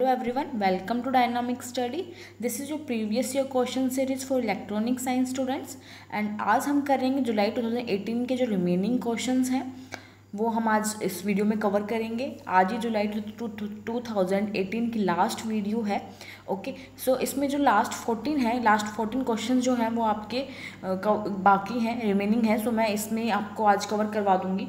Hello everyone, welcome to dynamic study. This is your previous year question series for electronic science students. And आज हम करेंगे जुलाई 2018 के जो remaining questions हैं वो हम आज इस वीडियो में कवर करेंगे। आज ही जुलाई 2018 की लास्ट वीडियो है। ओके, सो इसमें जो लास्ट 14 क्वेश्चन जो हैं वो आपके बाकी हैं, रिमेनिंग हैं। सो मैं इसमें आपको आज कवर करवा दूँगी।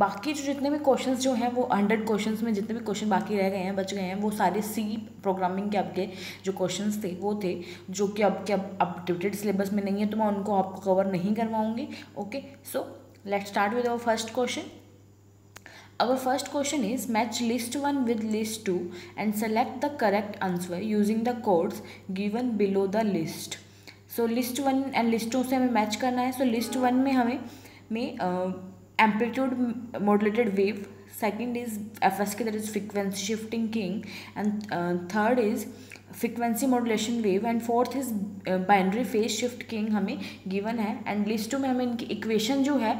बाकी जो जितने भी क्वेश्चंस जो हैं वो 100 क्वेश्चंस में जितने भी क्वेश्चन बाकी रह गए हैं, बच गए हैं, वो सारे सी प्रोग्रामिंग के आपके जो क्वेश्चंस थे वो थे, जो कि आपके अपडेटेड सिलेबस में नहीं है, तो मैं उनको आपको कवर नहीं करवाऊंगी। Okay, so let's start with our first question. Our first question is match list 1 with list 2 and select the correct answer using the codes given below the list. So list 1 and list 2 से हमें match करना है। सो list 1 में amplitude modulated wave, second is FSK, that is frequency shifting king, and third is frequency modulation wave, and fourth is binary phase shift king हमें given है। and list 2 में हमें इनकी equation जो है,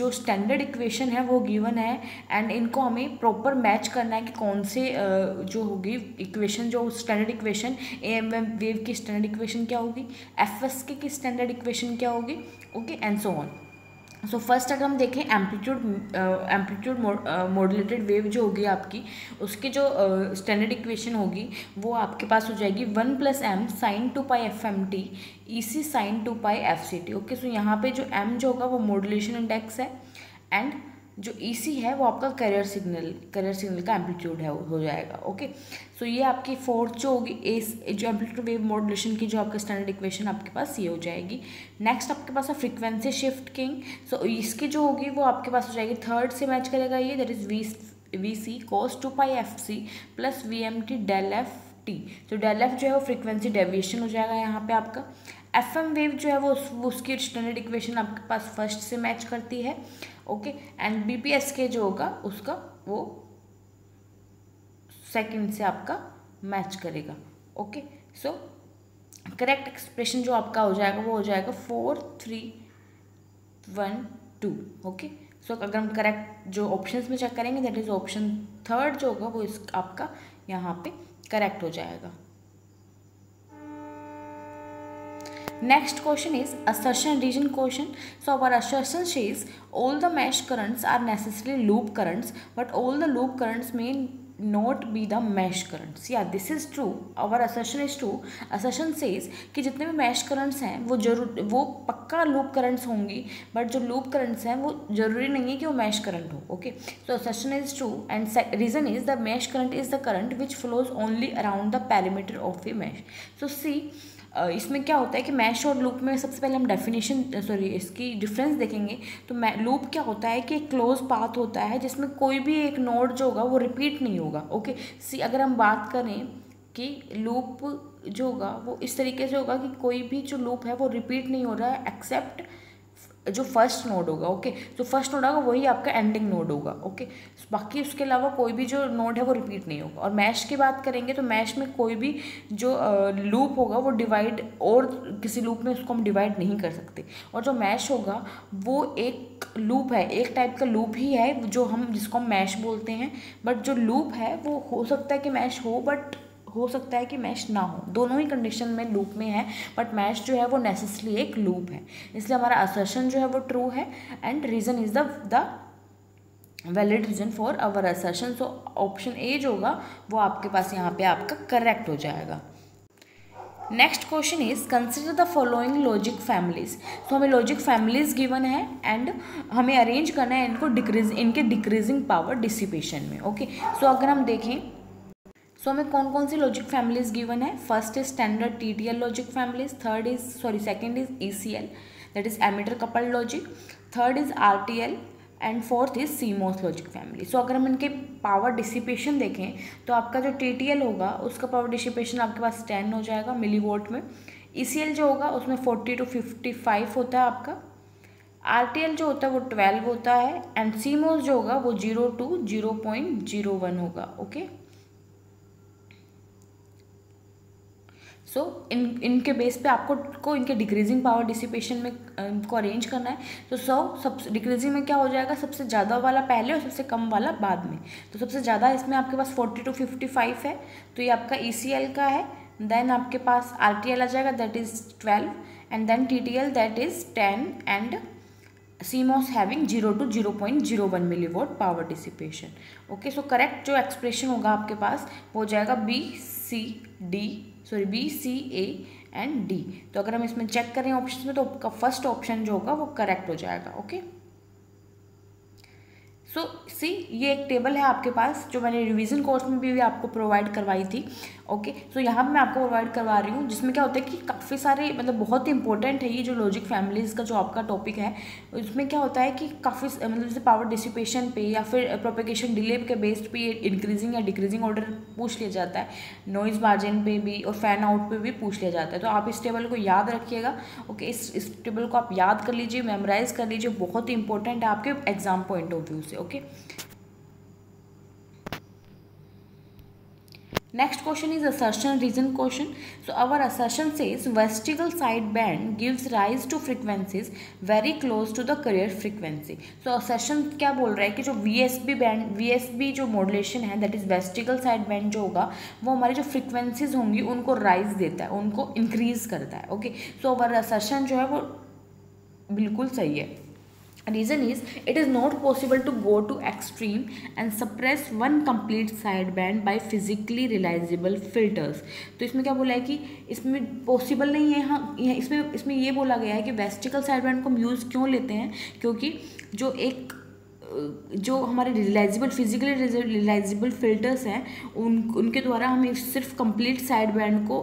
जो standard equation है वो given है, and इनको हमें proper match करना है कि कौन से जो होगी equation, जो standard equation AMM wave की standard equation क्या होगी, FSK की standard equation क्या होगी, okay, and so on। So first अगर हम देखें एम्पलीट्यूड मॉड्यूलेटेड वेव जो होगी आपकी, उसकी जो स्टैंडर्ड इक्वेशन होगी वो आपके पास हो जाएगी 1 + m sin 2πfmt Ec sin 2πfct। Okay, so यहाँ पे जो m जो होगा वो मॉड्यूलेशन इंडेक्स है, एंड जो Ec है वो आपका करियर सिग्नल का एम्पलीट्यूड है, हो जाएगा। ओके, सो ये आपकी फोर्थ जो होगी जो एम्पलीट्यूड वेव मॉड्यूलेशन की जो आपका स्टैंडर्ड इक्वेशन आपके पास ये हो जाएगी। नेक्स्ट आपके पास है फ्रीक्वेंसी शिफ्ट किंग। सो इसकी जो होगी वो आपके पास हो जाएगी, थर्ड से मैच करेगा ये, that is Vc cos 2πfc + Vmt del ft। तो डेल एफ जो है वो फ्रीक्वेंसी डेविएशन हो जाएगा यहाँ पे आपका। FM वेव जो है वो उसकी स्टैंडर्ड इक्वेशन आपके पास फर्स्ट से मैच करती है। ओके, एंड BPSK जो होगा उसका वो सेकंड से आपका मैच करेगा। ओके, सो करेक्ट एक्सप्रेशन जो आपका हो जाएगा वो हो जाएगा 4, 3, 1, 2। ओके, सो अगर हम करेक्ट जो ऑप्शंस में चेक करेंगे, दैट इज ऑप्शन थर्ड जो होगा वो इस आपका यहाँ पे करेक्ट हो जाएगा। Next question is assertion region question. So our assertion says all the mesh currents are necessarily loop currents, but all the loop currents may not be the mesh currents. Yeah, this is true. Our assertion is true. Assertion says कि जितने भी mesh currents हैं वो पक्का loop currents होंगी, but जो loop currents हैं वो जरूरी नहीं है कि वो mesh current हो। Okay, so assertion is true and reason is the mesh current is the current which flows only around the perimeter of a mesh. So see, इसमें क्या होता है कि मैश और लूप में सबसे पहले हम इसकी डिफरेंस देखेंगे। तो लूप क्या होता है कि एक क्लोज पाथ होता है जिसमें कोई भी एक नोड जो होगा वो रिपीट नहीं होगा। ओके, सी अगर हम बात करें कि लूप जो होगा वो इस तरीके से होगा कि कोई भी जो लूप है वो रिपीट नहीं हो रहा है एक्सेप्ट जो फर्स्ट नोड होगा। ओके, तो फर्स्ट नोड होगा वही आपका एंडिंग नोड होगा। ओके, बाकी उसके अलावा कोई भी जो नोड है वो रिपीट नहीं होगा। और मैश की बात करेंगे तो मैश में कोई भी जो लूप होगा वो डिवाइड, और किसी लूप में उसको हम डिवाइड नहीं कर सकते। और जो मैश होगा वो एक लूप है, एक टाइप का लूप ही है जो जिसको हम मैश बोलते हैं। बट जो लूप है वो हो सकता है कि मैश हो, बट हो सकता है कि मैश ना हो। दोनों ही कंडीशन में लूप में है, बट मैश जो है वो नेसेसरी एक लूप है, इसलिए हमारा असर्शन जो है वो ट्रू है। And reason is the valid reason for our assertion. So option A जो होगा वो आपके पास यहाँ पे आपका करेक्ट हो जाएगा। Next question is consider the following logic families. तो हमें लॉजिक फैमिलीज गिवन है एंड हमें अरेंज करना है इनको इनके डिक्रीजिंग पावर डिसिपेशन में। ओके, सो अगर हम देखें तो हमें कौन कौन सी लॉजिक फैमिलीज गिवन है। First is standard TTL logic families, second is ECL, that is emitter coupled logic, third is RTL and fourth is CMOS logic family. So अगर हम इनके पावर डिसिपेशन देखें तो आपका जो TTL होगा उसका पावर डिसिपेशन आपके पास 10 हो जाएगा मिलीवोल्ट में। ECL जो होगा उसमें 40 to 55 होता है आपका। RTL जो होता है वो 12 होता है, एंड CMOS जो होगा वो 0 to 0.01 होगा। ओके, सो इनके बेस पे आपको को इनके डिक्रीजिंग पावर डिसिपेशन में इनको अरेंज करना है। तो सबसे डिक्रीजिंग में क्या हो जाएगा, सबसे ज़्यादा वाला पहले और सबसे कम वाला बाद में। तो सबसे ज़्यादा इसमें आपके पास 40 to 55 है, तो ये आपका ECL का है। देन आपके पास RTL आ जाएगा, that is 12, and then TTL that is 10, and CMOS having 0 to 0.01 milliwatt power dissipation. Okay, so correct जो एक्सप्रेशन होगा आपके पास वो हो जाएगा B, C, A and D। तो अगर हम इसमें चेक करें ऑप्शन में तो आपका फर्स्ट ऑप्शन जो होगा वो करेक्ट हो जाएगा। ओके, सो सी ये एक टेबल है आपके पास जो मैंने रिवीजन कोर्स में भी आपको प्रोवाइड करवाई थी। ओके, सो यहाँ पे मैं आपको प्रोवाइड करवा रही हूँ, जिसमें क्या होता है कि काफ़ी सारे मतलब बहुत इंपॉर्टेंट है ये जो लॉजिक फैमिलीज़ का जो आपका टॉपिक है। उसमें क्या होता है कि काफ़ी मतलब जैसे पावर डिसिपेशन पे या फिर प्रोपेगेशन डिले के बेस्ड पे इंक्रीजिंग या डिक्रीजिंग ऑर्डर पूछ लिया जाता है, नॉइज़ मार्जिन पे भी और फैन आउट पे भी पूछ लिया जाता है। तो आप इस टेबल को याद रखिएगा। ओके, इस टेबल को आप याद कर लीजिए, मेमोराइज कर लीजिए, बहुत इंपॉर्टेंट है आपके एग्जाम पॉइंट ऑफ व्यू से। Okay, next question is assertion reason question. So our assertion says vestigial side band gives rise to frequencies very close to the carrier frequency. So assertion क्या बोल रहा है कि जो VSB जो modulation है that is vestigial side band जो होगा वो हमारे जो frequencies होंगी उनको rise देता है, उनको increase करता है। okay, so our assertion जो है वो बिल्कुल सही है। Reason is it is not possible to go to extreme and suppress one complete sideband by physically realizable filters. तो इसमें क्या बोला है कि इसमें possible नहीं है। हाँ, इसमें ये बोला गया है कि vestigial sideband को हम यूज़ क्यों लेते हैं, क्योंकि जो हमारे फिजिकली रिलाइजेबल फिल्टर्स हैं उनके द्वारा हम सिर्फ कंप्लीट साइड बैंड को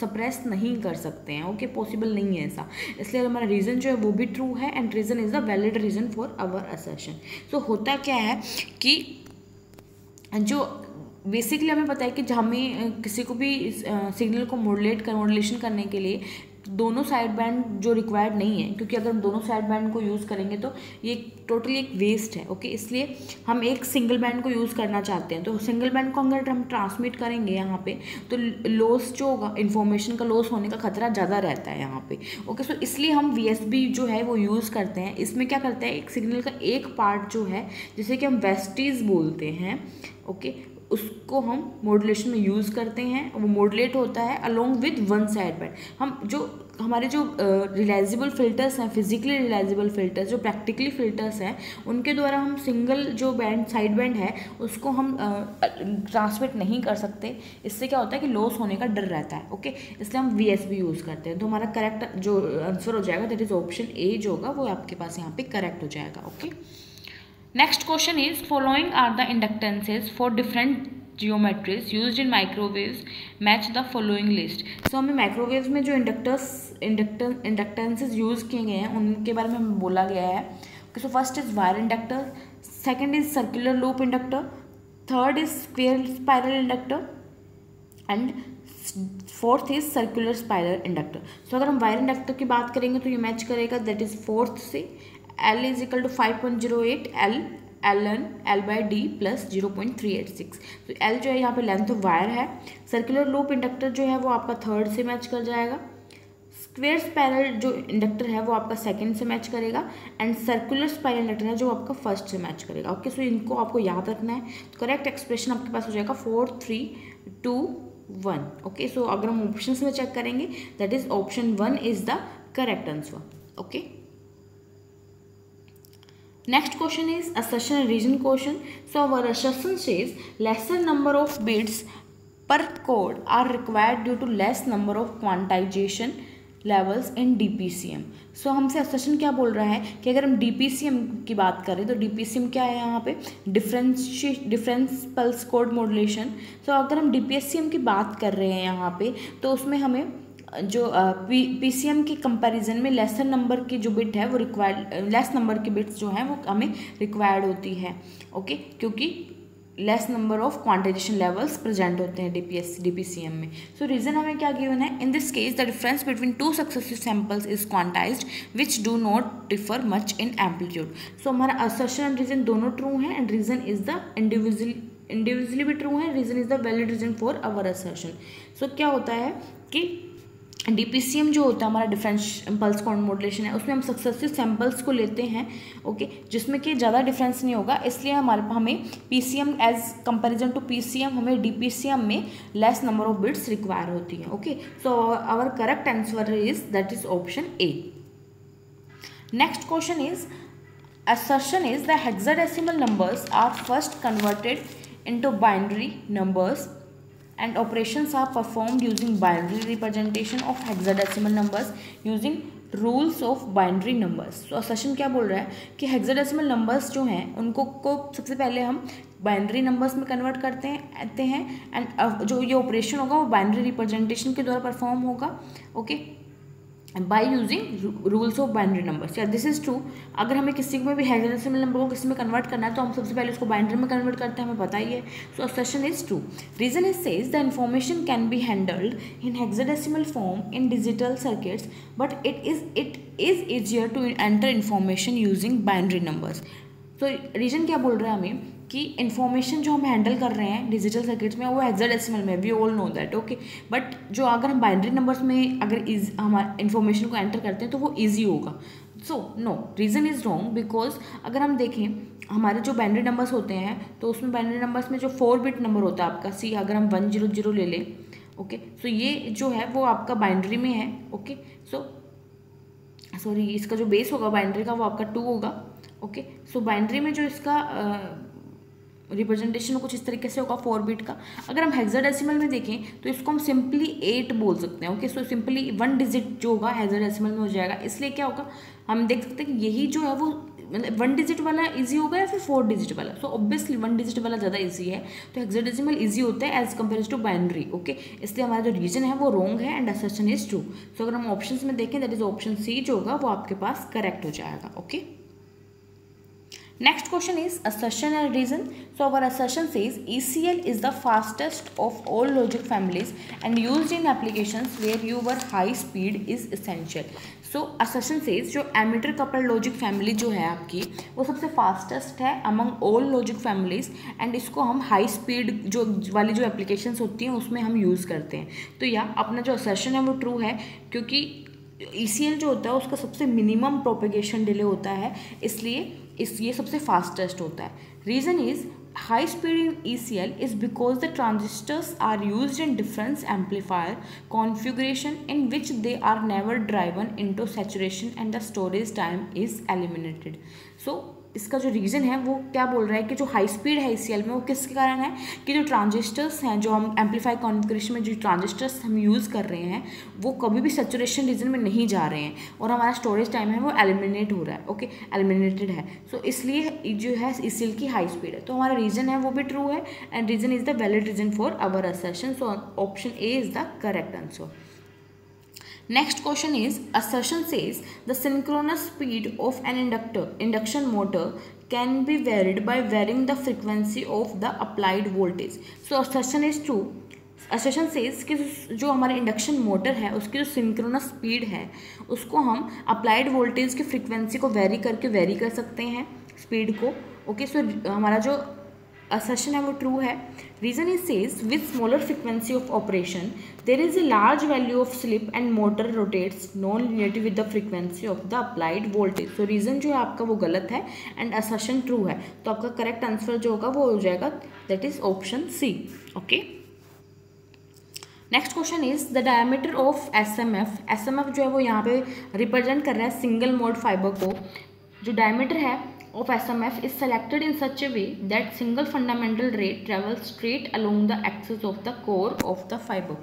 सप्रेस नहीं कर सकते हैं। ओके, पॉसिबल नहीं है ऐसा, इसलिए हमारा रीज़न जो है वो भी ट्रू है and reason is the valid reason for our assertion. So होता क्या है कि जो बेसिकली हमें पता है कि हमें किसी को भी सिग्नल को मॉडुलेशन करने के लिए दोनों साइड बैंड जो रिक्वायर्ड नहीं है, क्योंकि अगर हम दोनों साइड बैंड को यूज़ करेंगे तो ये टोटली एक वेस्ट है। ओके, इसलिए हम एक सिंगल बैंड को यूज़ करना चाहते हैं। तो सिंगल बैंड को अगर हम ट्रांसमिट करेंगे यहाँ पे तो लॉस जो होगा, इन्फॉर्मेशन का लॉस होने का खतरा ज़्यादा रहता है यहाँ पे। ओके, सो इसलिए हम VSB जो है वो यूज़ करते हैं। इसमें क्या करता है, एक सिग्नल का एक पार्ट जो है जिसे कि हम वेस्टीज बोलते हैं, ओके, उसको हम मॉडुलेशन में यूज़ करते हैं, वो मॉडुलेट होता है along with one side band. हम जो हमारे जो रिलाइजेबल फिल्टर्स हैं, फिजिकली रिलाइजेबल फिल्टर्स जो प्रैक्टिकली फिल्टर्स हैं, उनके द्वारा हम सिंगल जो बैंड साइड बैंड है उसको हम ट्रांसमिट नहीं कर सकते। इससे क्या होता है कि लॉस होने का डर रहता है। ओके, इसलिए हम VSB यूज़ करते हैं। तो हमारा करेक्ट जो आंसर हो जाएगा दैट इज़ ऑप्शन A जो होगा वो आपके पास यहाँ पर करेक्ट हो जाएगा। Okay, next question is following are the inductances for different geometries use in microwaves, match the following list. So हमें माइक्रोवेव्स में जो इंडक्टेंसेज यूज़ किए गए हैं उनके बारे में हमें बोला गया है। So first is wire inductor, second is circular loop inductor, third is square spiral inductor and fourth is circular spiral inductor. So अगर हम वायर इंडक्टर की बात करेंगे तो ये मैच करेगा दैट इज फोर्थ से। L = 5.08, L/D + 0.386। तो L जो है यहाँ पे लेंथ ऑफ वायर है। सर्कुलर लूप इंडक्टर जो है वो आपका थर्ड से मैच कर जाएगा। स्क्वेयर स्पायरल जो इंडक्टर है वो आपका सेकंड से मैच करेगा एंड सर्कुलर स्पायरल इंडक्टर है जो आपका फर्स्ट से मैच करेगा। ओके, सो इनको आपको याद रखना है। तो करेक्ट एक्सप्रेशन आपके पास हो जाएगा 4, 3, 2, 1। ओके, सो अगर हम ऑप्शन में चेक करेंगे that is option 1 is the correct answer. Okay, next question is assertion reason question. So our assertion says lesser number of bits per code are required due to less number of quantization levels in DPCM. So हमसे assertion क्या बोल रहा है कि अगर हम DPCM की बात करें तो DPCM क्या है यहाँ पे, difference pulse code modulation। So अगर हम DPCM की बात कर रहे हैं यहाँ पे तो उसमें हमें जो PCM के कंपैरिजन में लेसर नंबर की जो बिट है वो रिक्वायर्ड, लेस नंबर की बिट्स जो हैं वो हमें रिक्वायर्ड होती है। ओके, क्योंकि less number of quantization levels present होते हैं DPCM में। सो रीज़न हमें क्या गिवन है, in this case the difference between 2 successive samples is quantized which do not differ much in amplitude. So हमारा असर्शन एंड रीज़न दोनों true हैं and reason is the individual individually भी true है, reason is the valid reason for our assertion. So क्या होता है कि डीपीसीएम जो होता है हमारा डिफरेंस इम्पल्स कोण मॉड्यूलेशन है, उसमें हम सक्सेसिव सैम्पल्स को लेते हैं ओके, जिसमें कि ज़्यादा डिफरेंस नहीं होगा, इसलिए हमें PCM as comparison to PCM हमें डीपीसीएम में less number of bits require होती हैं okay. So our correct answer is that is option A. Next question is assertion is the hexadecimal numbers are first converted into binary numbers and operations are performed using binary representation of hexadecimal numbers using rules of binary numbers. तो assertion क्या बोल रहा है कि hexadecimal numbers जो हैं उनको सबसे पहले हम बाइनरी नंबर्स में कन्वर्ट करते हैं एंड जो ये ऑपरेशन होगा वो बाइनरी रिप्रेजेंटेशन के द्वारा परफॉर्म होगा okay by using rules of binary numbers. या दिस इज ट्रू, अगर हमें किसी में भी हेक्साडेसिमल नंबर को किसी में कन्वर्ट करना है तो हम सबसे पहले उसको बाइनरी में कन्वर्ट करते हैं, हमें पता ही है। So assertion is true. Reason is says the information can be handled in hexadecimal form in digital circuits but it is easier to enter information using binary numbers. तो रीजन क्या बोल रहा है हमें कि इन्फॉर्मेशन जो हम हैंडल कर रहे हैं डिजिटल सर्किट्स में वो हेक्साडेसिमल में, we all know that okay, but जो अगर हम बाइनरी नंबर्स में अगर हमारा इन्फॉर्मेशन को एंटर करते हैं तो वो ईजी होगा। So no, reason is wrong because अगर हम देखें हमारे जो बाइनरी नंबर्स होते हैं तो उसमें बाइनरी नंबर्स में जो 4 बिट नंबर होता है आपका सी, अगर हम 100 ले लें ओके, सो ये जो है वो आपका बाइनरी में है ओके, सॉरी इसका जो बेस होगा बाइनरी का वो आपका 2 होगा ओके। सो बाइनरी में जो इसका रिप्रेजेंटेशन कुछ इस तरीके से होगा 4 बिट का। अगर हम हेक्साडेसिमल में देखें तो इसको हम सिंपली 8 बोल सकते हैं ओके, सो सिंपली 1 डिजिट जो होगा हेक्साडेसिमल में हो जाएगा, इसलिए क्या होगा हम देख सकते हैं कि यही जो है वो मतलब 1 डिजिट वाला इजी होगा या फिर 4 डिजिट वाला। सो ऑब्वियसली 1 डिजिट वाला ज़्यादा इजी है तो हेक्साडेसिमल इजी होता है as compare to binary okay, इसलिए हमारा जो रीजन है वो रॉन्ग है and assertion is true. So अगर हम ऑप्शन में देखें दैट इज ऑप्शन सी जो होगा वो आपके पास करेक्ट हो जाएगा okay. Next question is assertion and reason. So our assertion says ECL is the fastest of all logic families and used in applications where your high speed is essential. So assertion says जो emitter couple logic family जो है आपकी वो सबसे fastest है among all logic families and इसको हम high speed जो वाली जो applications होती हैं उसमें हम यूज़ करते हैं। तो या अपना जो assertion है वो ट्रू है क्योंकि ECL जो होता है उसका सबसे मिनिमम प्रोपेगेशन डिले होता है, इसलिए ये सबसे फास्टेस्ट होता है। Reason is high speed in ECL is because the transistors are used in difference amplifier configuration in which they are never driven into saturation and the storage time is eliminated. So इसका जो reason है वो क्या बोल रहा है कि जो हाई स्पीड है ECL में वो किसके कारण है कि जो ट्रांजिस्टर्स हैं जो हम एम्पलीफाई कॉन्फ़िगरेशन में जो ट्रांजिस्टर्स हम यूज़ कर रहे हैं वो कभी भी सैचुरेशन रीजन में नहीं जा रहे हैं और हमारा स्टोरेज टाइम है वो एलिमिनेट हो रहा है ओके, एलिमिनेटेड है। सो इसलिए जो है ECL की हाई स्पीड है, तो हमारा रीज़न है वो भी ट्रू है and reason is the valid reason for our assertion. So option A is the correct answer. Next question is assertion says the synchronous speed of an induction motor can be varied by varying the frequency of the applied voltage. So assertion is true. Assertion says कि जो हमारे induction motor है उसकी जो synchronous speed है उसको हम applied voltage की फ्रिक्वेंसी को वेरी कर सकते हैं स्पीड को ओके। सो हमारा जो assertion है वो true है। Reason is says with smaller frequency of operation there is a large value of slip and motor rotates non-linearly with the frequency of the applied voltage. So reason जो है आपका वो गलत है and assertion true है, तो आपका correct answer जो होगा वो हो जाएगा that is option C okay। Next question is the diameter of S M F जो है वो यहाँ पे रिप्रेजेंट कर रहा है सिंगल मोड फाइबर को। जो डायमीटर है of SMF is selected in such a way that single fundamental ray travels straight along the axis of the core of the fiber.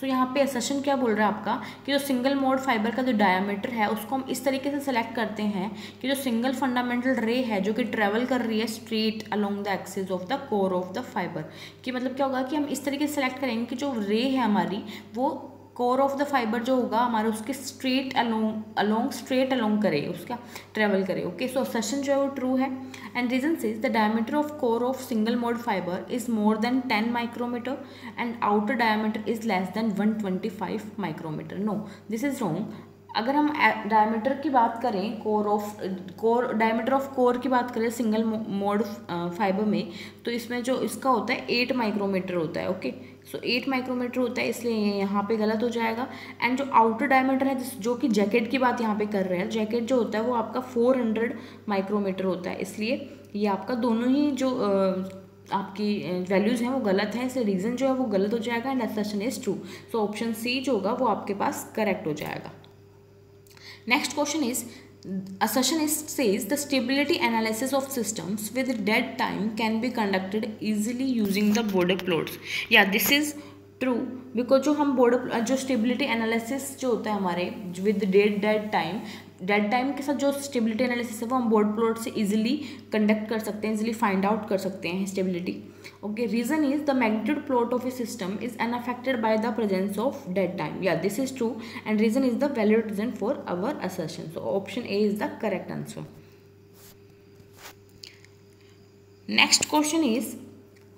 So यहाँ पे assertion क्या बोल रहा है आपका कि जो सिंगल मोड फाइबर का जो डायमीटर है उसको हम इस तरीके से सेलेक्ट करते हैं कि जो सिंगल फंडामेंटल रे है जो कि ट्रेवल कर रही है straight along the axis of the core of the fibre, कि मतलब क्या होगा कि हम इस तरीके से सेलेक्ट करेंगे कि जो रे है हमारी वो कोर ऑफ द फाइबर जो होगा हमारा उसके स्ट्रेट अलोंग करे, उसका ट्रेवल करे ओके। सो assertion जो है वो ट्रू है and reason is the diameter of core of single mode fibre is more than 10 micrometre and outer diameter is less than 125 micrometre. No this is wrong. अगर हम diameter की बात करें, कोर डायमीटर ऑफ कोर की बात करें single mode fibre में, तो इसमें जो इसका होता है 8 माइक्रोमीटर होता है. ओके, सो 8 माइक्रोमीटर होता है, इसलिए ये यहाँ पे गलत हो जाएगा. एंड जो आउटर डायमीटर है जो कि जैकेट की बात यहाँ पे कर रहे हैं, जैकेट जो होता है वो आपका 400 माइक्रोमीटर होता है, इसलिए ये आपका दोनों ही जो आपकी वैल्यूज़ हैं वो गलत हैं, इसलिए रीज़न जो है वो गलत हो जाएगा and assertion is true. So option C जो होगा वो आपके पास करेक्ट हो जाएगा. Next question is, assertionist says the stability analysis of systems with dead time can be conducted easily using the border plots. Yeah, this is true because जो हम border जो stability analysis जो होता है हमारे with dead time के साथ जो stability analysis है वो हम border plot से easily conduct कर सकते हैं, easily find out कर सकते हैं stability. Okay, reason is the magnitude plot of a system is unaffected by the presence of dead time. Yeah, this is true and reason is the valid reason for our assertion. So option A is the correct answer. Next question is,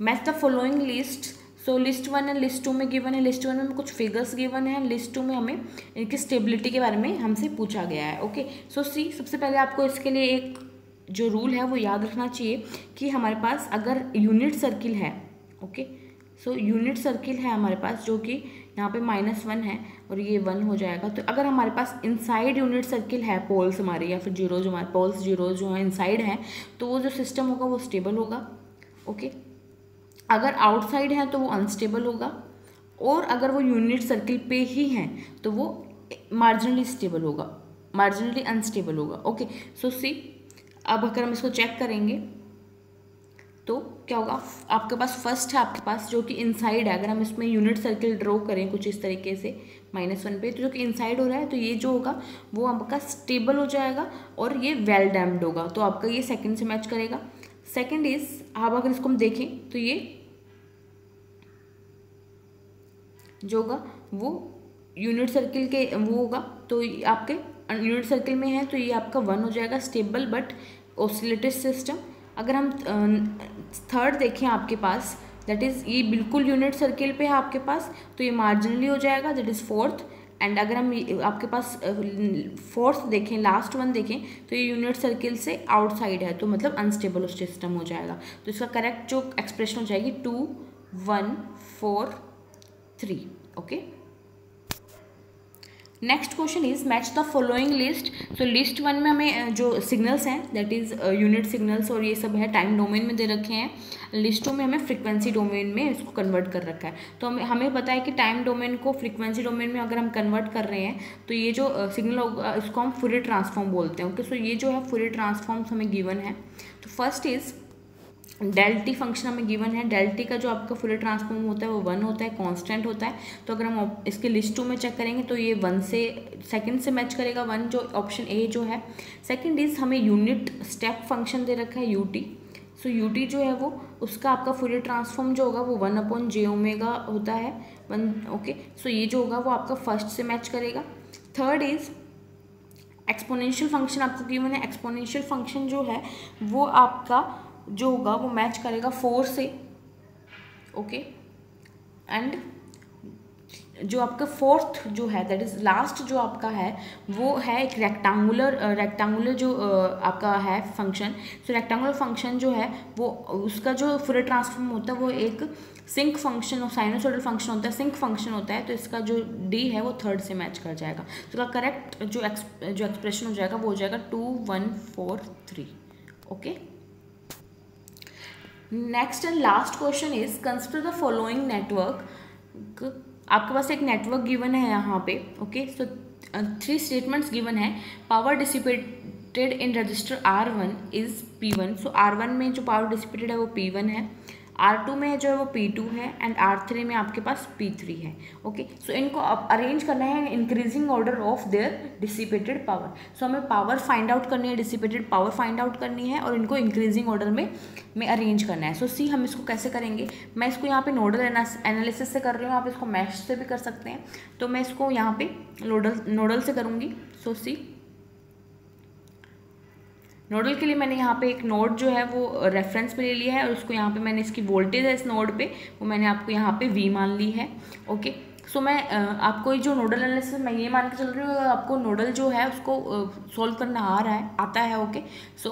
match the following lists. So list 1 and list 2 में given है, list 1 में कुछ figures given है, list 2 में हमें इनकी stability के बारे में हमसे पूछा गया है. ओके, सो सी सबसे पहले आपको इसके लिए एक जो रूल है वो याद रखना चाहिए कि हमारे पास अगर यूनिट सर्किल है, ओके, सो यूनिट सर्किल है हमारे पास जो कि यहाँ पे -1 है और ये 1 हो जाएगा. तो अगर हमारे पास इनसाइड यूनिट सर्किल है, पोल्स हमारे या फिर जीरोज हमारे, पोल्स जीरोज जो हैं इनसाइड हैं, तो वो जो सिस्टम होगा वो स्टेबल होगा. ओके, अगर आउटसाइड है तो वो अनस्टेबल होगा, और अगर वो यूनिट सर्किल पे ही हैं तो वो मार्जिनली स्टेबल होगा, मार्जिनली अनस्टेबल होगा. ओके, सो सी अब अगर हम इसको चेक करेंगे तो क्या होगा, आपके पास फर्स्ट है आपके पास जो कि इनसाइड है. अगर हम इसमें यूनिट सर्किल ड्रॉ करें कुछ इस तरीके से -1 पे, तो जो कि इनसाइड हो रहा है तो ये जो होगा वो आपका स्टेबल हो जाएगा और ये वेल डैम्प्ड होगा, तो आपका ये सेकेंड से मैच करेगा. सेकेंड इज, अब अगर इसको हम देखें तो ये जो होगा वो यूनिट सर्किल के वो होगा, तो आपके यूनिट सर्किल में है तो ये आपका 1 हो जाएगा, स्टेबल बट ऑसिलेटेड सिस्टम. अगर हम थर्ड देखें आपके पास, दैट इज़ ये बिल्कुल यूनिट सर्किल पे है आपके पास तो ये मार्जिनली हो जाएगा, दैट इज़ फोर्थ. एंड अगर हम आपके पास फोर्थ देखें, लास्ट 1 देखें, तो ये यूनिट सर्किल से आउटसाइड है तो मतलब अनस्टेबल सिस्टम हो जाएगा. तो इसका करेक्ट जो एक्सप्रेशन हो जाएगी 2, 1, 4, 3. Okay, next question is match the following list. So list 1 में हमें जो सिग्नल्स हैं दैट इज़ यूनिट सिग्नल्स और ये सब है, टाइम डोमेन में दे रखे हैं. लिस्ट 2 में हमें फ्रीक्वेंसी डोमेन में इसको कन्वर्ट कर रखा है, तो हमें पता है कि टाइम डोमेन को फ्रीक्वेंसी डोमेन में अगर हम कन्वर्ट कर रहे हैं तो ये जो सिग्नल होगा इसको हम फूरियर ट्रांसफॉर्म बोलते हैं. ओके, सो ये जो है फूरियर ट्रांसफॉर्म्स हमें गिवन है. तो फर्स्ट इज़ डेल्टी फंक्शन हमें गिवन है, डेल्टी का जो आपका फूरियर ट्रांसफॉर्म होता है वो 1 होता है, कांस्टेंट होता है. तो अगर हम इसके लिस्ट 2 में चेक करेंगे तो ये 1 से सेकंड से मैच करेगा, 1 जो ऑप्शन ए जो है. सेकंड इज़ हमें यूनिट स्टेप फंक्शन दे रखा है यूटी. सो यूटी जो है वो उसका आपका फूरियर ट्रांसफॉर्म जो होगा वो 1/j ओमेगा होता है 1. ओके, सो ये जो होगा वो आपका फर्स्ट से मैच करेगा. थर्ड इज़ एक्सपोनेंशियल फंक्शन आपको गिवन है, एक्सपोनेंशियल फंक्शन जो है वो आपका जो होगा वो मैच करेगा 4 से. ओके, एंड जो आपका फोर्थ जो है दैट इज़ लास्ट जो आपका है वो है एक रेक्टेंगुलर जो आपका है फंक्शन. सो रेक्टेंगुलर फंक्शन जो है वो उसका जो फूरियर ट्रांसफॉर्म होता है वो एक सिंक फंक्शन और साइनोसॉइडल फंक्शन होता है, सिंक फंक्शन होता है, तो इसका जो डी है वो थर्ड से मैच कर जाएगा. तो करेक्ट जो एक्सप्रेशन हो जाएगा वो हो जाएगा 2, 1, 4, 3. Okay, next and last question is consider the following network. आपके पास एक नेटवर्क गिवन है यहाँ पे. ओके, सो 3 स्टेटमेंट्स गिवन है. Power dissipated in resistor R1 is P1. सो R1 में जो पावर डिसिपेटेड है वो P1 है, R2 में जो है वो P2 है एंड R3 में आपके पास P3 है. ओके, सो इनको अब अरेंज करना है increasing order of their dissipated power. So हमें पावर फाइंड आउट करनी है, डिसिपेटेड पावर फाइंड आउट करनी है और इनको इंक्रीजिंग ऑर्डर में अरेंज करना है. सो सी हम इसको कैसे करेंगे, मैं इसको यहाँ पे नोडल एनालिसिस से कर रही हूँ, आप इसको मैश से भी कर सकते हैं. तो मैं इसको यहाँ पे नोडल से करूँगी. सो सी नोडल के लिए मैंने यहाँ पे एक नोड जो है वो रेफरेंस पे ले लिया है और उसको यहाँ पे मैंने इसकी वोल्टेज है इस नोड पे वो मैंने आपको यहाँ पे V मान ली है. ओके, सो मैं आपको जो नोडल एनालिसिस मैं ये मान के चल रही हूँ आपको नोडल जो है उसको सॉल्व करना आता है ओके। सो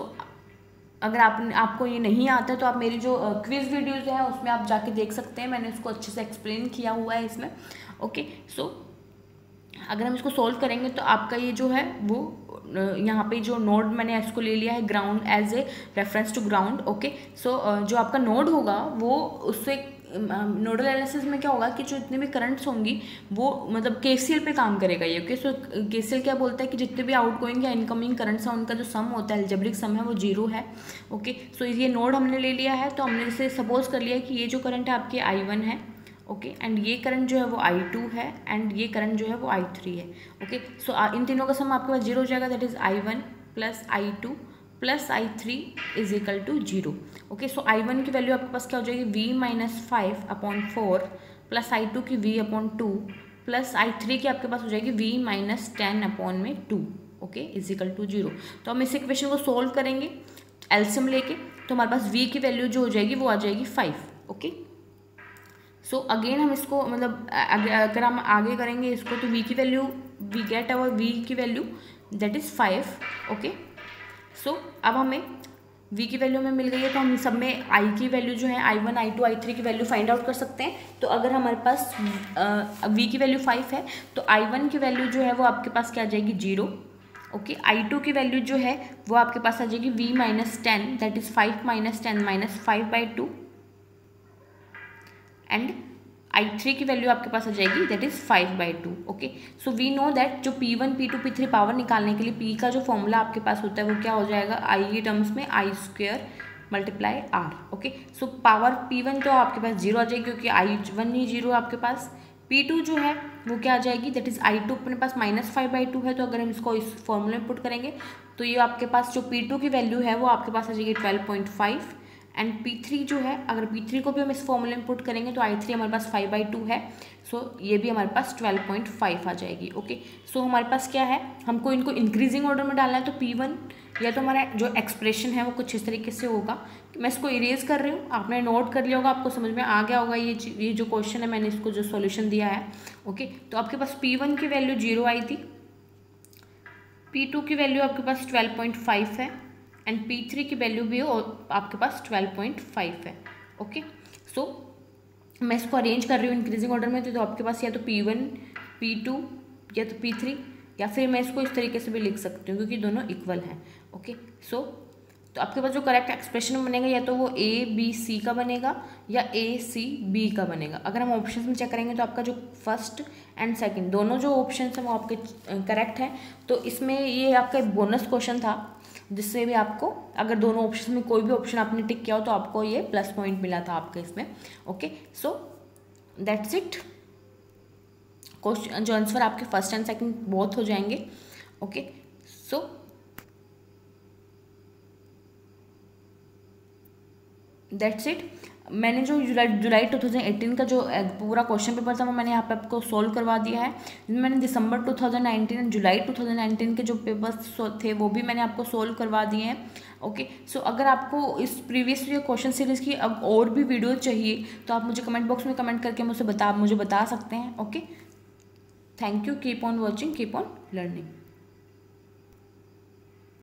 अगर आपको ये नहीं आता है तो आप मेरी जो क्विज़ वीडियोज़ हैं उसमें आप जाके देख सकते हैं, मैंने उसको अच्छे से एक्सप्लेन किया हुआ है इसमें ओके। सो अगर हम इसको सॉल्व करेंगे तो आपका ये जो है वो यहाँ पे जो नोड मैंने इसको ले लिया है ground as a reference to ground okay. So जो आपका नोड होगा वो उससे नोडल एनालिसिस में क्या होगा कि जो जितने भी करंट्स होंगी वो मतलब केसीएल पे काम करेगा ये ओके। सो केसीएल क्या बोलता है कि जितने भी आउटगोइंग या इनकमिंग करंट्स हैं उनका जो सम होता है एल्जेब्रिक सम है वो जीरो है ओके। सो ये नोड हमने ले लिया है तो हमने इसे सपोज कर लिया कि ये जो करंट है आपके I1 है ओके एंड ये करंट जो है वो I2 है एंड ये करंट जो है वो I3 है ओके। सो इन तीनों का सम आपके पास जीरो हो जाएगा, that is I1 plus I2 plus I3 is equal to zero okay. So I1 की वैल्यू आपके पास क्या हो जाएगी V माइनस 5/4 प्लस I2 की V अपॉन 2 प्लस I3 की आपके पास हो जाएगी V minus 10/2 okay is equal to zero. तो हम इस इक्वेशन को सोल्व करेंगे एल्सियम लेके तो हमारे पास V की वैल्यू जो हो जाएगी वो आ जाएगी 5 ओके। सो अगेन हम इसको मतलब अगर हम आगे करेंगे इसको तो v की value we get our v की value that is 5 okay. So अब हमें v की वैल्यू में मिल गई है तो हम सब में i की वैल्यू जो है I1 I2 I3 की वैल्यू फाइंड आउट कर सकते हैं। तो अगर हमारे पास v की वैल्यू 5 है तो I1 की वैल्यू जो है वो आपके पास क्या आ जाएगी 0 ओके। I2 की वैल्यू जो है वो आपके पास आ जाएगी v minus 10 that is 5 - 10 -5/2 and I3 की वैल्यू आपके पास आ जाएगी that is 5/2 okay. So we know that जो P1 P2 P3 पावर निकालने के लिए P का जो फॉर्मूला आपके पास होता है वो क्या हो जाएगा I के टर्म्स में I² multiply R okay. So power P1 तो आपके पास जीरो आ जाएगी क्योंकि I1 ही जीरो आपके पास। P2 जो है वो क्या आ जाएगी दैट इज़ I2 अपने पास -5/2 है तो अगर हम इसको इस फॉर्मूले में पुट करेंगे तो ये आपके पास जो P2 की वैल्यू है वो आपके पास आ जाएगी 12.5 एंड P3 जो है अगर P3 को भी हम इस फॉर्मूले में पुट करेंगे तो I3 हमारे पास 5/2 है सो ये भी हमारे पास 12.5 आ जाएगी ओके। सो हमारे पास क्या है हमको इनको इंक्रीजिंग ऑर्डर में डालना है तो P1 या तो हमारा जो एक्सप्रेशन है वो कुछ इस तरीके से होगा। मैं इसको इरेज कर रही हूँ, आपने नोट कर लिया होगा, आपको समझ में आ गया होगा ये जो क्वेश्चन है मैंने इसको जो सोल्यूशन दिया है ओके। तो आपके पास P1 की वैल्यू 0 आई थी, P2 की वैल्यू आपके पास 12.5 है एंड P3 की वैल्यू भी आपके पास 12.5 है ओके। सो मैं इसको अरेंज कर रही हूँ इंक्रीजिंग ऑर्डर में तो आपके पास या तो P1 P2 या तो P3 या फिर मैं इसको इस तरीके से भी लिख सकती हूँ क्योंकि दोनों इक्वल हैं ओके। सो तो आपके पास जो करेक्ट एक्सप्रेशन बनेगा या तो वो A B C का बनेगा या A C B का बनेगा। अगर हम ऑप्शन में चेक करेंगे तो आपका जो फर्स्ट एंड सेकेंड दोनों जो ऑप्शन हैं वो आपके करेक्ट हैं। तो इसमें ये आपका बोनस क्वेश्चन था जिससे भी आपको अगर दोनों ऑप्शन में कोई भी ऑप्शन आपने टिक किया हो तो आपको ये प्लस पॉइंट मिला था आपके इसमें okay. So that's it, question जो आंसर आपके फर्स्ट एंड सेकंड बोथ हो जाएंगे ओके। सो दैट्स इट, मैंने जो जुलाई 2018 का जो पूरा क्वेश्चन पेपर था वो मैंने यहाँ पे आपको सॉल्व करवा दिया है। मैंने दिसंबर 2019 एंड जुलाई 2019 के जो पेपर्स थे वो भी मैंने आपको सॉल्व करवा दिए हैं ओके। सो अगर आपको इस प्रीवियस क्वेश्चन सीरीज़ की अब और भी वीडियो चाहिए तो आप मुझे कमेंट बॉक्स में कमेंट करके मुझे बता सकते हैं okay. Thank you, keep on watching, keep on learning.